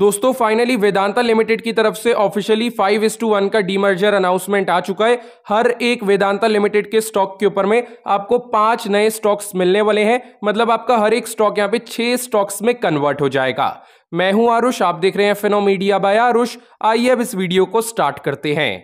दोस्तों finally Vedanta limited की तरफ से ऑफिशियली 5:1 का डीमर्जर अनाउंसमेंट आ चुका है। हर एक वेदांता लिमिटेड के स्टॉक के ऊपर में आपको 5 नए स्टॉक्स मिलने वाले हैं, मतलब आपका हर एक स्टॉक यहाँ पे 6 स्टॉक्स में कन्वर्ट हो जाएगा। मैं हूं आरुष, आप देख रहे हैं फिनोमीडिया बाय आरुष। आइए अब इस वीडियो को स्टार्ट करते हैं।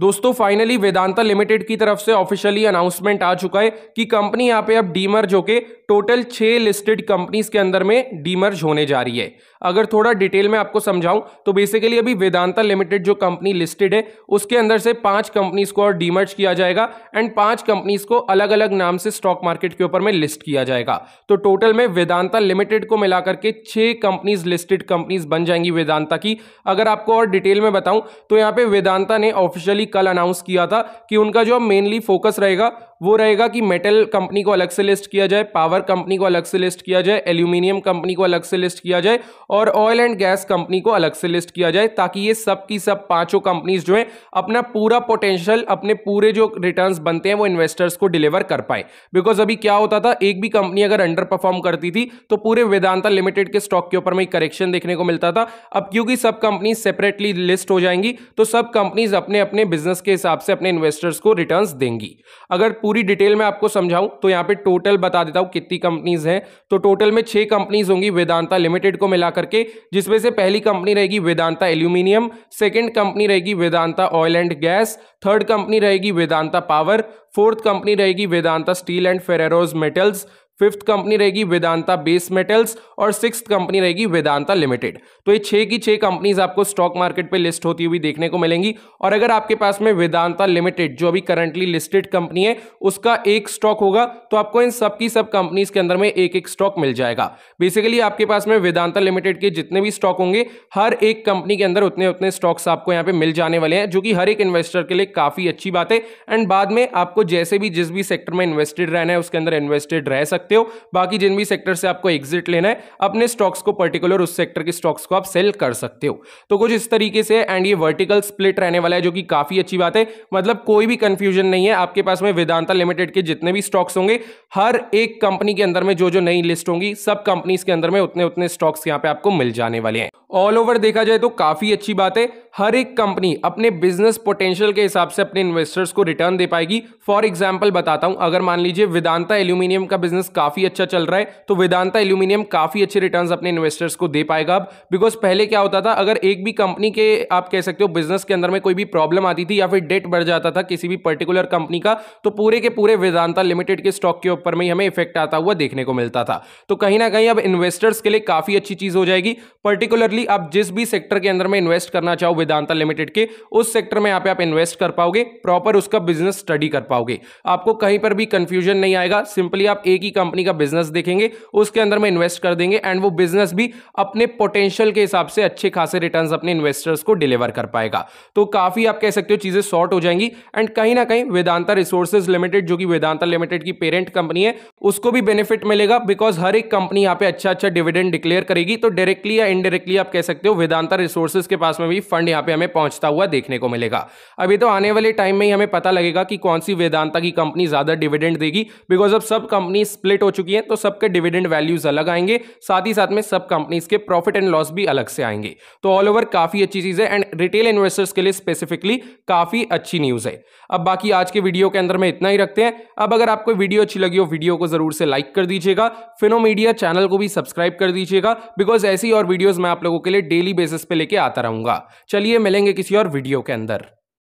दोस्तों फाइनली वेदांता लिमिटेड की तरफ से ऑफिशियली अनाउंसमेंट आ चुका है कि कंपनी यहाँ पे अब डीमर्ज होके टोटल 6 लिस्टेड कंपनीज के अंदर में डीमर्ज होने जा रही है। अगर थोड़ा डिटेल में आपको समझाऊं तो बेसिकली अभी वेदांता लिमिटेड जो कंपनी लिस्टेड है उसके अंदर से 5 कंपनीज को और डीमर्ज किया जाएगा एंड 5 कंपनीज को अलग अलग नाम से स्टॉक मार्केट के ऊपर में लिस्ट किया जाएगा। तो टोटल में वेदांता लिमिटेड को मिलाकर के 6 कंपनीज लिस्टेड कंपनीज बन जाएंगी वेदांता की। अगर आपको और डिटेल में बताऊं तो यहाँ पे वेदांता ने ऑफिशियली कल अनाउंस किया था कि उनका जो मेनली फोकस रहेगा वो रहेगा कि मेटल कंपनी को अलग से लिस्ट किया जाए, पावर कंपनी को अलग से लिस्ट किया जाए, एल्यूमिनियम कंपनी को अलग से लिस्ट किया जाए और ऑयल एंड गैस कंपनी को अलग से लिस्ट किया जाए, ताकि ये सब की सब 5 कंपनीज जो है अपना पूरा पोटेंशियल, अपने पूरे जो रिटर्न्स बनते हैं वो इन्वेस्टर्स को डिलीवर कर पाए। बिकॉज अभी क्या होता था, एक भी कंपनी अगर अंडर परफॉर्म करती थी तो पूरे वेदांता लिमिटेड के स्टॉक के ऊपर में करेक्शन देखने को मिलता था। अब क्योंकि सब कंपनीज सेपरेटली लिस्ट हो जाएंगी तो सब कंपनीज अपने अपने बिजनेस के हिसाब से अपने इन्वेस्टर्स को रिटर्न्स देंगी। अगर पूरी डिटेल में आपको समझाऊं तो यहां पे टोटल बता देता हूं कितनी कंपनीज हैं। तो टोटल में 6 कंपनीज होंगी वेदांता लिमिटेड को मिलाकर के, जिसमें से पहली कंपनी रहेगी वेदांता एल्यूमिनियम, सेकंड कंपनी रहेगी Vedanta oil and gas, third company रहेगी वेदांता पावर, फोर्थ कंपनी रहेगी Vedanta steel and ferrous metals, fifth company रहेगी वेदांता बेस मेटल्स और सिक्स्थ कंपनी रहेगी वेदांता लिमिटेड। तो ये 6 की 6 कंपनीज आपको स्टॉक मार्केट पे लिस्ट होती हुई देखने को मिलेंगी। और अगर आपके पास में वेदांता लिमिटेड जो अभी करंटली लिस्टेड कंपनी है उसका एक स्टॉक होगा तो आपको इन सब की सब कंपनीज के अंदर में 1-1 स्टॉक मिल जाएगा। बेसिकली आपके पास में वेदांता लिमिटेड के जितने भी स्टॉक होंगे हर एक कंपनी के अंदर उतने उतने स्टॉक्स आपको यहाँ पे मिल जाने वाले हैं, जो कि हर एक इन्वेस्टर के लिए काफी अच्छी बात है। एंड बाद में आपको जैसे भी जिस भी सेक्टर में इन्वेस्टेड रहना है उसके अंदर इन्वेस्टेड रह सकते हो। बाकी जिन भी सेक्टर से आपको एग्जिट लेना है अपने स्टॉक्स को, पर्टिकुलर उस सेक्टर के स्टॉक्स को आप सेल कर सकते हो। तो कुछ इस तरीके से एंड ये वर्टिकल स्प्लिट रहने वाला है, जो कि काफी अच्छी बात है। मतलब कोई भी कंफ्यूजन नहीं है, आपके पास में वेदांता लिमिटेड के जितने भी स्टॉक्स होंगे हर एक कंपनी के अंदर में जो जो नई लिस्ट होंगी सब कंपनीज के अंदर में उतने उतने स्टॉक्स यहां पे आपको मिल जाने वाले हैं। ऑल ओवर देखा जाए तो काफी अच्छी बात है, हर एक कंपनी अपने बिजनेस पोटेंशियल के हिसाब से अपने इन्वेस्टर्स को रिटर्न दे पाएगी। फॉर एग्जाम्पल बताता हूं, अगर मान लीजिए वेदांता एल्यूमिनियम का बिजनेस काफी अच्छा चल रहा है तो वेदांता एल्यूमिनियम काफी अच्छे रिटर्न्स अपने इन्वेस्टर्स को दे पाएगा। अब बिकॉज पहले क्या होता था, अगर एक भी कंपनी के आप कह सकते हो बिजनेस के अंदर में कोई भी प्रॉब्लम आती थी या फिर डेट बढ़ जाता था किसी भी पर्टिकुलर कंपनी का, तो पूरे के पूरे वेदांता लिमिटेड के स्टॉक के ऊपर में ही हमें इफेक्ट आता हुआ देखने को मिलता था। तो कहीं ना कहीं अब इन्वेस्टर्स के लिए काफी अच्छी चीज हो जाएगी। पर्टिकुलरली आप जिस भी सेक्टर के अंदर में इन्वेस्ट करना चाहो वेदांता लिमिटेड के, उस सेक्टर में यहाँ पे आप इन्वेस्ट कर पाओगे, प्रॉपर उसका बिजनेस स्टडी कर पाओगे, आपको कहीं पर भी कंफ्यूजन नहीं आएगा। सिंपली आप एक ही कंपनी का बिजनेस देखेंगे, उसके अंदर में इन्वेस्ट कर देंगे एंड वो बिजनेस भी अपने पोटेंशियल के हिसाब से अच्छे खासे रिटर्न्स अपने इन्वेस्टर्स को डिलीवर कर पाएगा। तो काफी आप कह सकते हो चीजें सॉर्ट हो जाएंगी। एंड कहीं ना कहीं वेदांता रिसोर्सेज लिमिटेड जो कि वेदांता लिमिटेड की पेरेंट कंपनी है उसको भी बेनिफिट मिलेगा, बिकॉज हर एक कंपनी यहाँ पे अच्छा अच्छा डिविडेंड डिक्लेयर करेगी। तो डायरेक्टली या इनडायरेक्टली आप कह सकते हो वेदांता रिसोर्सेज के पास में भी फंड यहाँ पे हमें पहुंचता हुआ देखने को मिलेगा। अभी तो आने वाले टाइम में ही हमें पता लगेगा कि कौन सी वेदांता की कंपनी ज्यादा डिविडेंड देगी, बिकॉज अब सब कंपनी स्प्लिट हो चुकी है तो सबके डिविडेंड वैल्यूज अलग आएंगे, साथ ही साथ में सब कंपनीज के प्रॉफिट एंड लॉस भी अलग से आएंगे। तो ऑल ओवर काफी अच्छी चीज है एंड रिटेल इन्वेस्टर्स के लिए स्पेसिफिकली काफी अच्छी न्यूज है। अब बाकी आज के वीडियो के अंदर में इतना ही रखते हैं। अब अगर आपको वीडियो अच्छी लगी हो वीडियो को जरूर से लाइक कर दीजिएगा, फिनोमीडिया चैनल को भी सब्सक्राइब कर दीजिएगा, बिकॉज ऐसी और वीडियोज मैं आप लोगों के लिए डेली बेसिस पे लेके आता रहूंगा। चलिए मिलेंगे किसी और वीडियो के अंदर।